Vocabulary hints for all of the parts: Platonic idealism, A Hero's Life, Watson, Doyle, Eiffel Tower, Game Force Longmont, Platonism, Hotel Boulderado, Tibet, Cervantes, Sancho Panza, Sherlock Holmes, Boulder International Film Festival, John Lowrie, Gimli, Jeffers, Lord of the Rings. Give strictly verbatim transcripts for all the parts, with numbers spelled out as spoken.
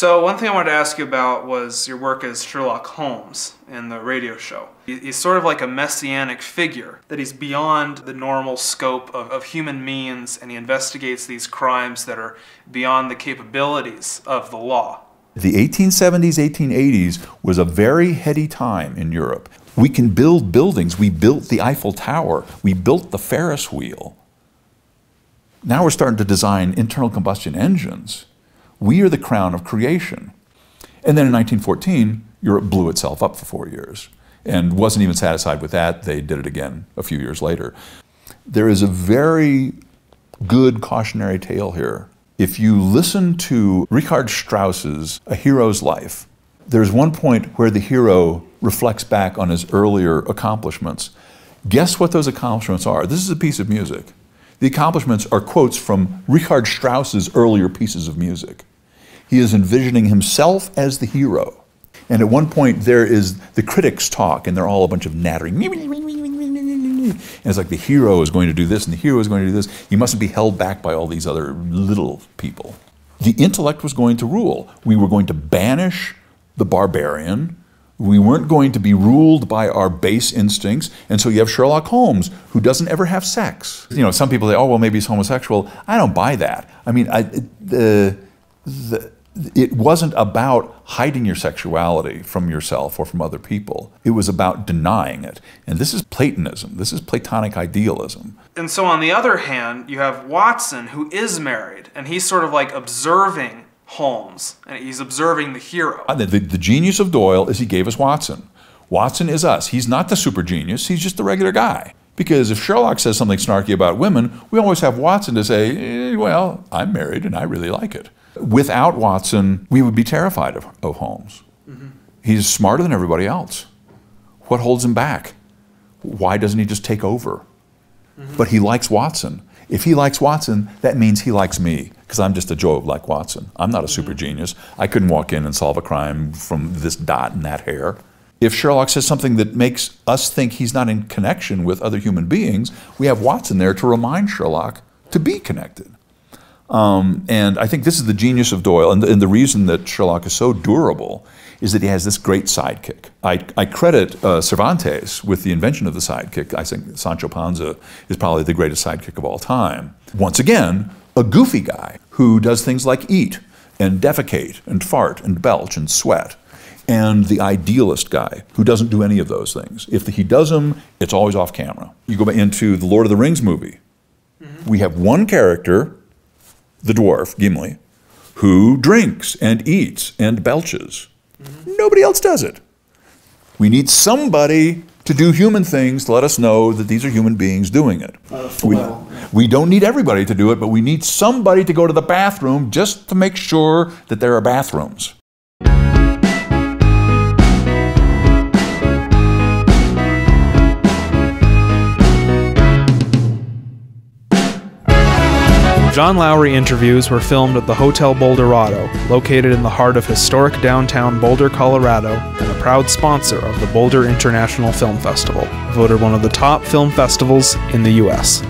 So one thing I wanted to ask you about was your work as Sherlock Holmes in the radio show. He's sort of like a messianic figure, that he's beyond the normal scope of, of human means, and he investigates these crimes that are beyond the capabilities of the law. The eighteen seventies, eighteen eighties was a very heady time in Europe. We can build buildings. We built the Eiffel Tower. We built the Ferris wheel. Now we're starting to design internal combustion engines. We are the crown of creation. And then in nineteen fourteen, Europe blew itself up for four years and wasn't even satisfied with that. They did it again a few years later. There is a very good cautionary tale here. If you listen to Richard Strauss's A Hero's Life, there's one point where the hero reflects back on his earlier accomplishments. Guess what those accomplishments are? This is a piece of music. The accomplishments are quotes from Richard Strauss's earlier pieces of music. He is envisioning himself as the hero. And at one point there is the critics talk, and they're all a bunch of nattering. And it's like the hero is going to do this, and the hero is going to do this. You mustn't be held back by all these other little people. The intellect was going to rule. We were going to banish the barbarian. We weren't going to be ruled by our base instincts. And so you have Sherlock Holmes, who doesn't ever have sex. You know, some people say, oh, well, maybe he's homosexual. I don't buy that. I mean, I, the, the, it wasn't about hiding your sexuality from yourself or from other people. It was about denying it. And this is Platonism. This is Platonic idealism. And so on the other hand, you have Watson, who is married, and he's sort of like observing Holmes, and he's observing the hero. The, the, the genius of Doyle is he gave us Watson. Watson is us. He's not the super genius, he's just the regular guy. Because if Sherlock says something snarky about women, we always have Watson to say, eh, well, I'm married and I really like it. Without Watson, we would be terrified of, of Holmes. Mm-hmm. He's smarter than everybody else. What holds him back? Why doesn't he just take over? Mm-hmm. But he likes Watson. If he likes Watson, that means he likes me, because I'm just a joke like Watson. I'm not a super genius. I couldn't walk in and solve a crime from this dot and that hair. If Sherlock says something that makes us think he's not in connection with other human beings, we have Watson there to remind Sherlock to be connected. Um, and I think this is the genius of Doyle, and the, and the reason that Sherlock is so durable is that he has this great sidekick. I, I credit uh, Cervantes with the invention of the sidekick. I think Sancho Panza is probably the greatest sidekick of all time. Once again, a goofy guy who does things like eat and defecate and fart and belch and sweat, and the idealist guy who doesn't do any of those things. If he does them, it's always off camera. You go into the Lord of the Rings movie. Mm-hmm. We have one character, the dwarf, Gimli, who drinks and eats and belches. Nobody else does it. We need somebody to do human things to let us know that these are human beings doing it. We, we don't need everybody to do it, but we need somebody to go to the bathroom just to make sure that there are bathrooms. John Lowrie interviews were filmed at the Hotel Boulderado, located in the heart of historic downtown Boulder, Colorado, and a proud sponsor of the Boulder International Film Festival, voted one of the top film festivals in the U S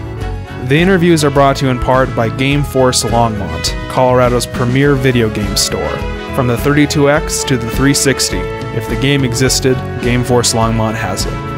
The interviews are brought to you in part by Game Force Longmont, Colorado's premier video game store. From the thirty-two X to the three sixty, if the game existed, Game Force Longmont has it.